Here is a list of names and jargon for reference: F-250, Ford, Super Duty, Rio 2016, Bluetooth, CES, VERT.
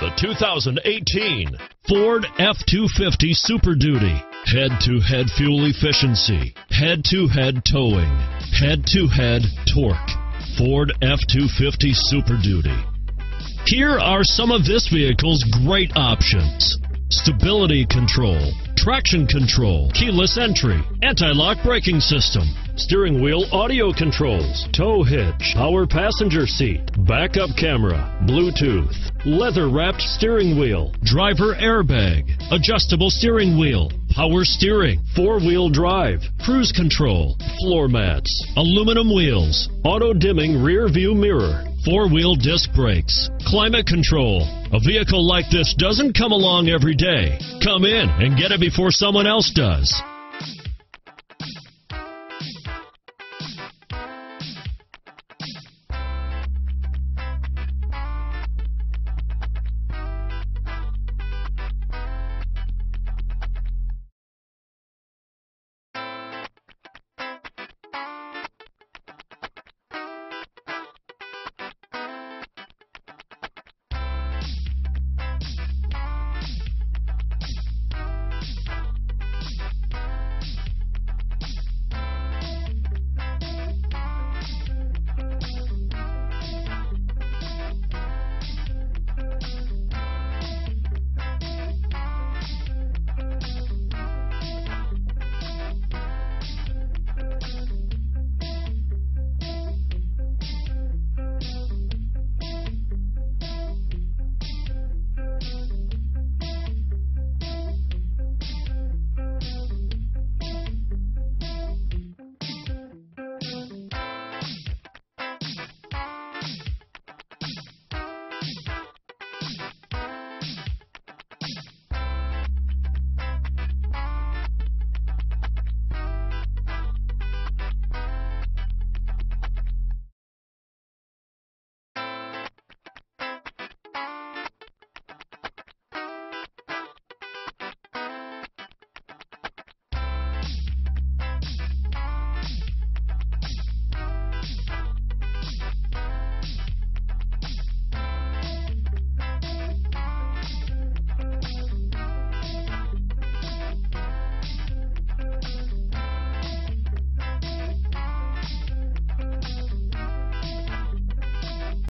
The 2018 Ford F-250 Super Duty. Head-to-head fuel efficiency, head-to-head towing, head-to-head torque. Ford F-250 Super Duty. Here are some of this vehicle's great options: stability control, traction control, keyless entry, anti-lock braking system, steering wheel audio controls, tow hitch, power passenger seat, backup camera, Bluetooth, leather-wrapped steering wheel, driver airbag, adjustable steering wheel, power steering, four-wheel drive, cruise control, floor mats, aluminum wheels, auto-dimming rear-view mirror, four-wheel disc brakes, climate control. A vehicle like this doesn't come along every day. Come in and get it before someone else does.